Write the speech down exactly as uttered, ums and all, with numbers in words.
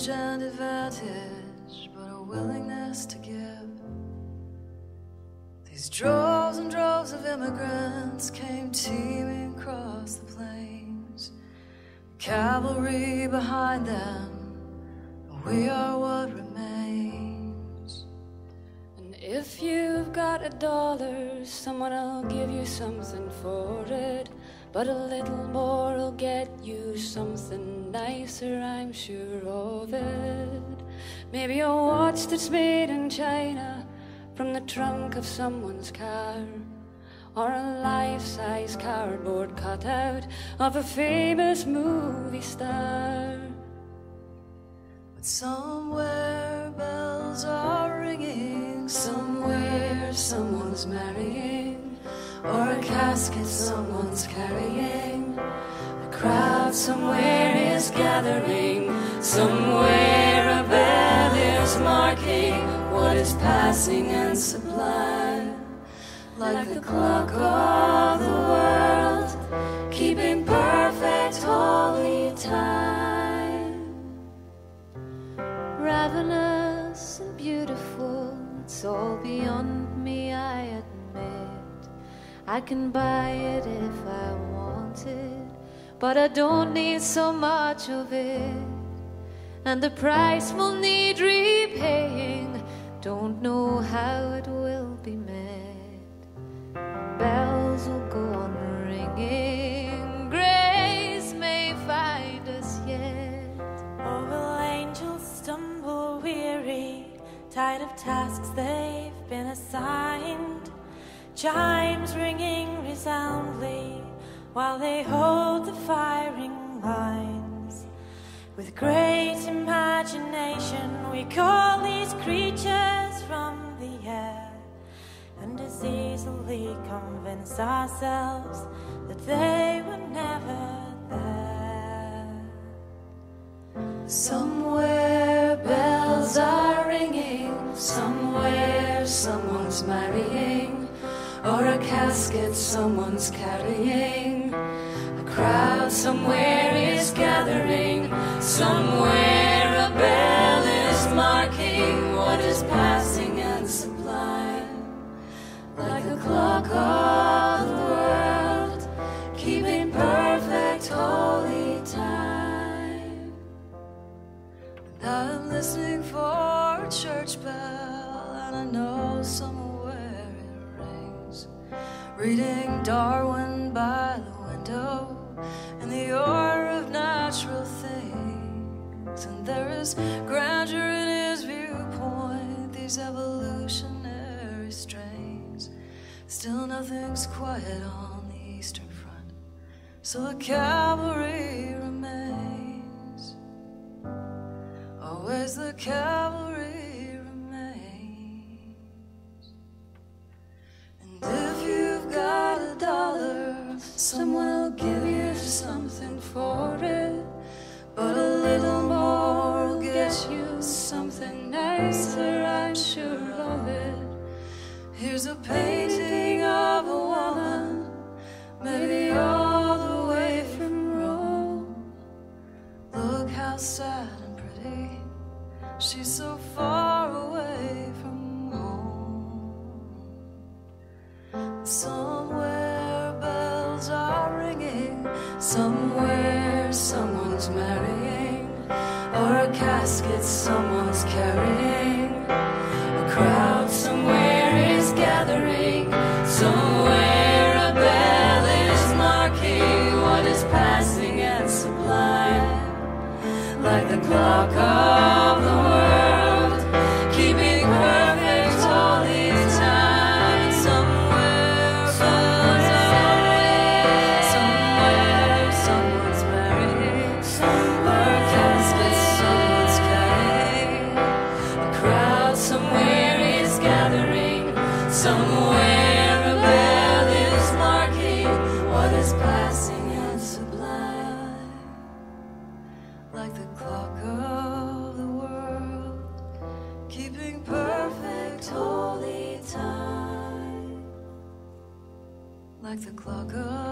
knowledge and advantage, but a willingness to give. These droves and droves of immigrants came teeming across the plains, cavalry behind them, but we are what remains. And if you've got a dollar, someone'll give you something for it, but a little more'll get you something nicer, I'm sure of it. Maybe a watch that's made in China from the trunk of someone's car, or a life-size cardboard cutout of a famous movie star. But somewhere bells are ringing, somewhere someone's marrying, or a casket someone's carrying. A crowd somewhere is gathering, somewhere a bell is marking what is passing and sublime, like the clock of the world, keeping perfect holy time. Ravenous and beautiful, it's all beyond me, I admit. I can buy it if I want it, but I don't need so much of it, and the price will need repaying. Don't know how it will be met. Bells will go on ringing, grace may find us yet. Or will angels stumble weary, tired of tasks they've been assigned? Chimes ringing resoundly while they hold the firing lines. With great imagination we call these creatures from the air, and as easily convince ourselves that they were never there. Somewhere bells are ringing, somewhere someone's marrying, or a casket someone's carrying. A crowd somewhere is gathering, somewhere a bell is marking what is passing and sublime, like the clock of the world, keeping perfect holy time. I'm listening for a church bell, and I know someone reading Darwin by the window, and the order of natural things. And there is grandeur in his viewpoint, these evolutionary strains. Still nothing's quiet on the eastern front, so the cavalry remains. Always the cavalry remains. And if you got a dollar, someone'll give you something for it, but a little more'll get you something nicer, I'm sure of it. Here's a painting of a woman, maybe all the way from Rome. Look how sad and pretty, she's so far away from home. Somewhere bells are ringing, somewhere someone's marrying, or a casket someone's carrying. A crowd somewhere is gathering, somewhere a bell is marking what is passing and sublime, like the clock of the world. Like the clock of